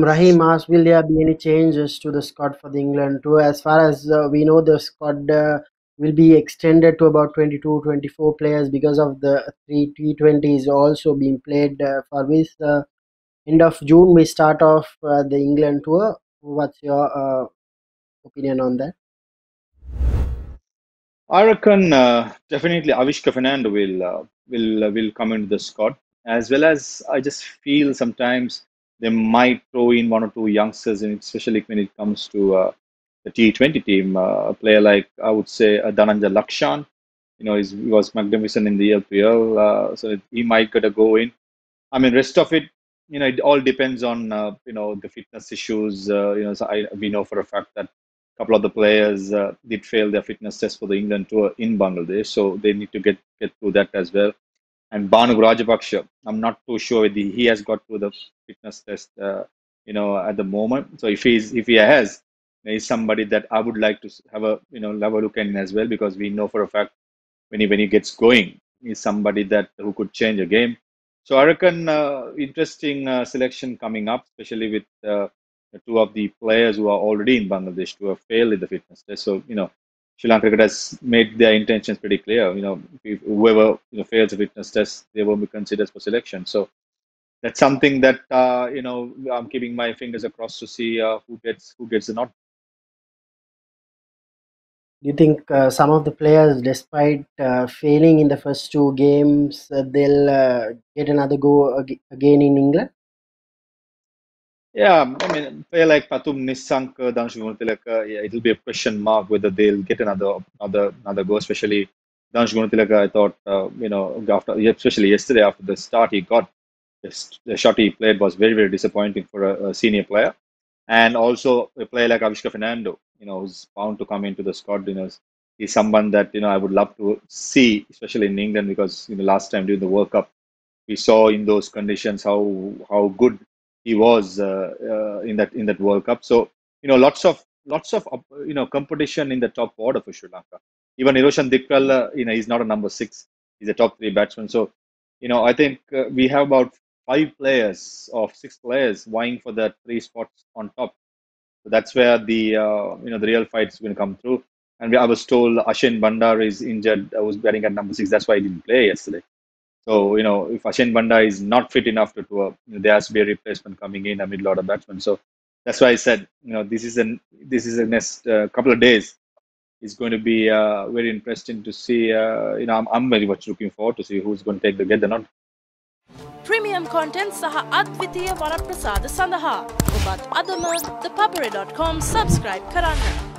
Rahim asked, will there be any changes to the squad for the England tour? As far as we know, the squad will be extended to about 22-24 players because of the three T20s also being played. For this end of June, we start off the England tour. What's your opinion on that? I reckon definitely Avishka Fernando will come into the squad, as well as I just feel sometimes they might throw in one or two youngsters, and especially when it comes to the T20 team, a player like, I would say, Dananjaya Lakshan. You know, he was magnificent in the LPL, so he might get a go in. I mean, rest of it, you know, it all depends on, you know, the fitness issues. You know, so we know for a fact that a couple of the players did fail their fitness test for the England tour in Bangladesh, so they need to get through that as well. And Banu Rajapaksha, I'm not too sure whether he has got through the fitness test, you know, at the moment. So if he has, he's somebody that I would like to have a look in as well, because we know for a fact when he gets going, he's somebody who could change a game. So I reckon interesting selection coming up, especially with two of the players who are already in Bangladesh to have failed in the fitness test. So, you know, Sri Lanka cricket has made their intentions pretty clear. You know, whoever fails a fitness test, they will be considered for selection. So that's something that you know, I'm keeping my fingers across to see who gets the nod. Do you think some of the players, despite failing in the first two games, they'll get another go again in England? Yeah, I mean, player like Patum Nissanka, Gunathilaka, yeah, it'll be a question mark whether they'll get another go. Especially Gunathilaka, I thought, you know, especially yesterday after the start he got, the shot he played was very, very disappointing for a senior player. And also a player like Avishka Fernando, you know, who's bound to come into the squad. You know, he's someone that, you know, I would love to see, especially in England, because, you know, last time during the World Cup, we saw in those conditions how good he was in that World Cup. So, you know, lots of you know, competition in the top order for Sri Lanka. Even Niroshan Dickwella, you know, he's not a number 6; he's a top 3 batsman. So, you know, I think we have about 5 players or 6 players vying for the 3 spots on top. So that's where the you know, the real fight's going to come through. And I was told Ashen Bandara is injured. I was batting at number 6. That's why he didn't play yesterday. So, you know, if Ashen Bandara is not fit enough to tour, you know, there has to be a replacement coming in, a mid-order batsman. So that's why I said, you know, this is the next couple of days. It's going to be very interesting to see. You know, I'm very much looking forward to see who's going to get the nod. Premium content saha advitiya varaprasada sandaha. Obat adama thepaparade.com subscribe karanna.